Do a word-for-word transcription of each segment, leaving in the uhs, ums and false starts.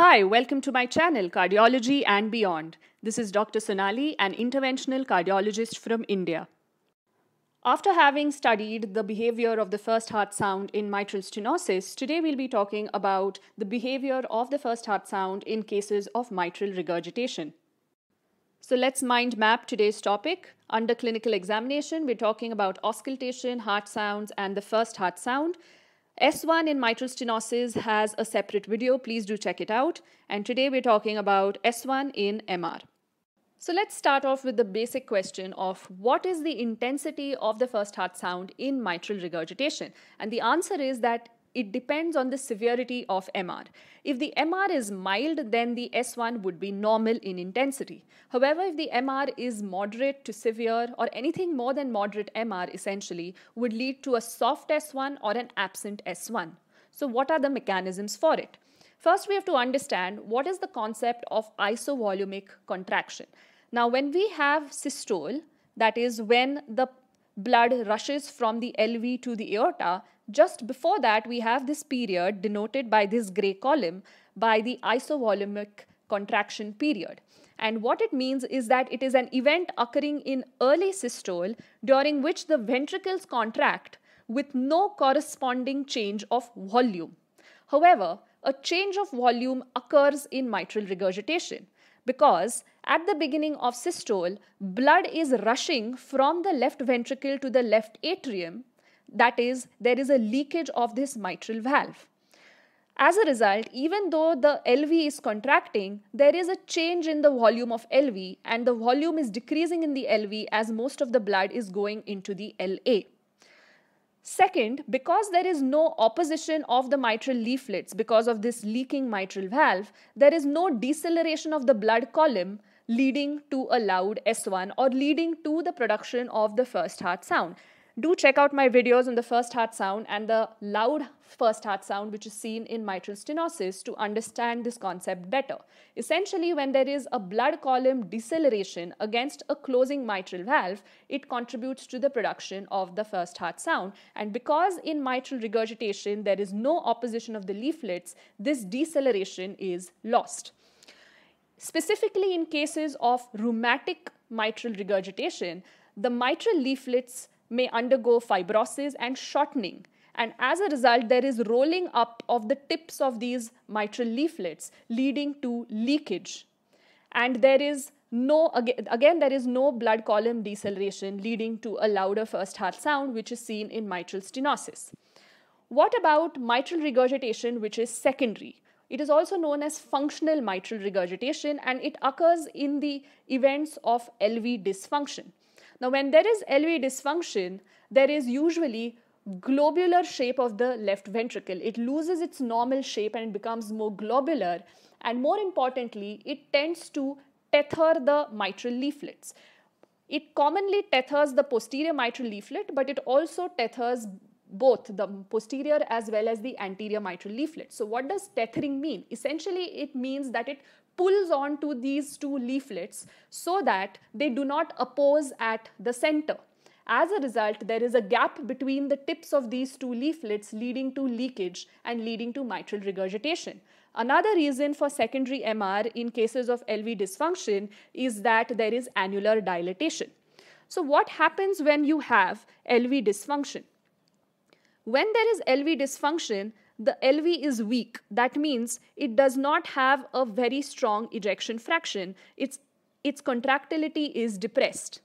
Hi, welcome to my channel, Cardiology and Beyond. This is Doctor Sonali, an interventional cardiologist from India. After having studied the behavior of the first heart sound in mitral stenosis, today we'll be talking about the behavior of the first heart sound in cases of mitral regurgitation. So let's mind map today's topic. Under clinical examination, we're talking about auscultation, heart sounds, and the first heart sound. S one in mitral stenosis has a separate video, please do check it out. And today we're talking about S one in M R. So let's start off with the basic question of what is the intensity of the first heart sound in mitral regurgitation? And the answer is that it depends on the severity of M R. If the M R is mild, then the S one would be normal in intensity. However, if the M R is moderate to severe, or anything more than moderate M R essentially, would lead to a soft S one or an absent S one. So what are the mechanisms for it? First, we have to understand what is the concept of isovolumic contraction. Now, when we have systole, that is when the blood rushes from the L V to the aorta, just before that, we have this period denoted by this grey column by the isovolumic contraction period. And what it means is that it is an event occurring in early systole during which the ventricles contract with no corresponding change of volume. However, a change of volume occurs in mitral regurgitation because at the beginning of systole, blood is rushing from the left ventricle to the left atrium. That is, there is a leakage of this mitral valve. As a result, even though the L V is contracting, there is a change in the volume of L V, and the volume is decreasing in the L V as most of the blood is going into the L A. Second, because there is no opposition of the mitral leaflets because of this leaking mitral valve, there is no deceleration of the blood column, leading to a loud S one or leading to the production of the first heart sound. Do check out my videos on the first heart sound and the loud first heart sound which is seen in mitral stenosis to understand this concept better. Essentially, when there is a blood column deceleration against a closing mitral valve, it contributes to the production of the first heart sound. And because in mitral regurgitation there is no opposition of the leaflets, this deceleration is lost. Specifically in cases of rheumatic mitral regurgitation, the mitral leaflets may undergo fibrosis and shortening, and as a result there is rolling up of the tips of these mitral leaflets leading to leakage, and there is no again, again there is no blood column deceleration leading to a louder first heart sound which is seen in mitral stenosis. What about mitral regurgitation which is secondary? It is also known as functional mitral regurgitation, and it occurs in the events of L V dysfunction. Now, when there is L V dysfunction, there is usually globular shape of the left ventricle. It loses its normal shape and becomes more globular, and more importantly, it tends to tether the mitral leaflets. It commonly tethers the posterior mitral leaflet, but it also tethers both the posterior as well as the anterior mitral leaflet. So what does tethering mean? Essentially, it means that it pulls on to these two leaflets so that they do not oppose at the center. As a result, there is a gap between the tips of these two leaflets leading to leakage and leading to mitral regurgitation. Another reason for secondary M R in cases of L V dysfunction is that there is annular dilatation. So what happens when you have L V dysfunction? When there is L V dysfunction, the L V is weak. That means it does not have a very strong ejection fraction. Its, its contractility is depressed.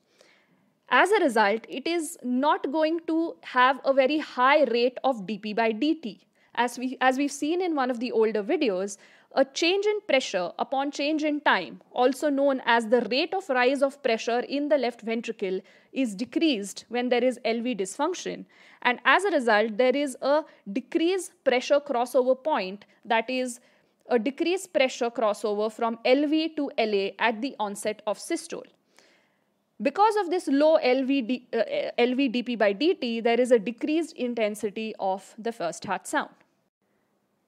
As a result, it is not going to have a very high rate of dP by dt. As, we, as we've seen in one of the older videos, a change in pressure upon change in time, also known as the rate of rise of pressure in the left ventricle, is decreased when there is L V dysfunction. And as a result, there is a decreased pressure crossover point, that is a decreased pressure crossover from L V to L A at the onset of systole. Because of this low L V, D, uh, L V dP by dt, there is a decreased intensity of the first heart sound.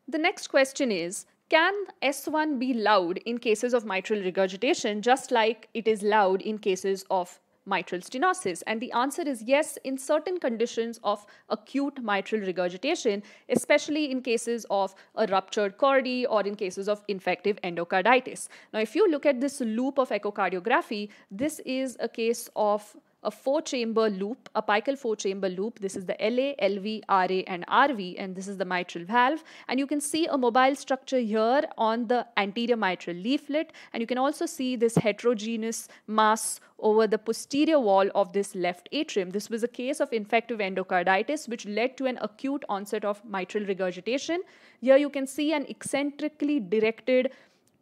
The next question is, can S one be loud in cases of mitral regurgitation just like it is loud in cases of mitral stenosis? And the answer is yes, in certain conditions of acute mitral regurgitation, especially in cases of a ruptured chordae or in cases of infective endocarditis. Now, if you look at this loop of echocardiography, this is a case of a four-chamber loop, a apical four-chamber loop. This is the L A, L V, R A, and R V, and this is the mitral valve. And you can see a mobile structure here on the anterior mitral leaflet, and you can also see this heterogeneous mass over the posterior wall of this left atrium. This was a case of infective endocarditis, which led to an acute onset of mitral regurgitation. Here you can see an eccentrically directed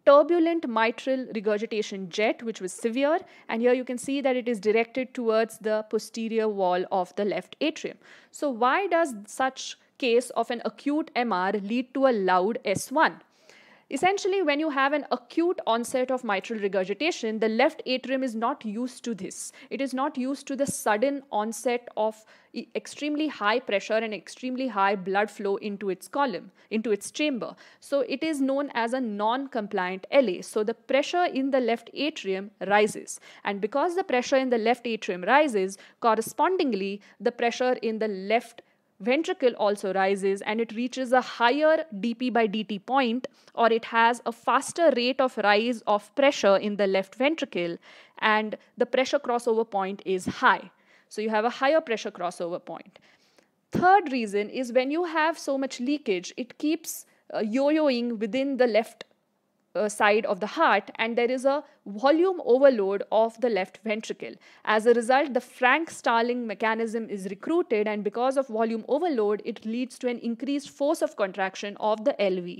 turbulent mitral regurgitation jet, which was severe, and here you can see that it is directed towards the posterior wall of the left atrium. So why does such case of an acute M R lead to a loud S one? Essentially, when you have an acute onset of mitral regurgitation, the left atrium is not used to this. It is not used to the sudden onset of extremely high pressure and extremely high blood flow into its column, into its chamber. So it is known as a non-compliant L A. So the pressure in the left atrium rises. And because the pressure in the left atrium rises, correspondingly, the pressure in the left ventricle also rises, and it reaches a higher D P by D T point, or it has a faster rate of rise of pressure in the left ventricle, and the pressure crossover point is high. So you have a higher pressure crossover point. Third reason is when you have so much leakage, it keeps uh, yo-yoing within the left Uh, side of the heart, and there is a volume overload of the left ventricle. As a result, the Frank-Starling mechanism is recruited, and because of volume overload, it leads to an increased force of contraction of the L V.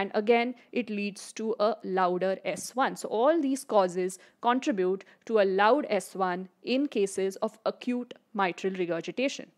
And again, it leads to a louder S one. So all these causes contribute to a loud S one in cases of acute mitral regurgitation.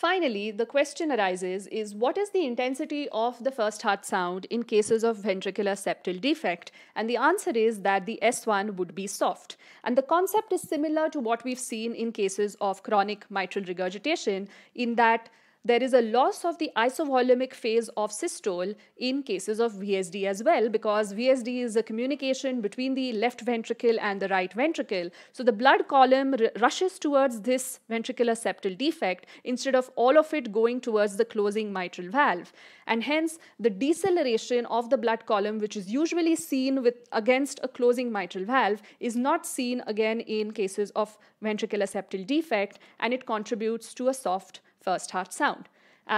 Finally, the question arises is what is the intensity of the first heart sound in cases of ventricular septal defect? And the answer is that the S one would be soft. And the concept is similar to what we've seen in cases of chronic mitral regurgitation, in that there is a loss of the isovolumic phase of systole in cases of V S D as well, because V S D is a communication between the left ventricle and the right ventricle. So the blood column rushes towards this ventricular septal defect instead of all of it going towards the closing mitral valve. And hence, the deceleration of the blood column, which is usually seen with against a closing mitral valve, is not seen again in cases of ventricular septal defect, and it contributes to a soft first heart sound.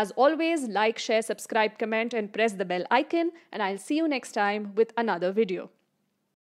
As always, like, share, subscribe, comment, and press the bell icon, and I'll see you next time with another video.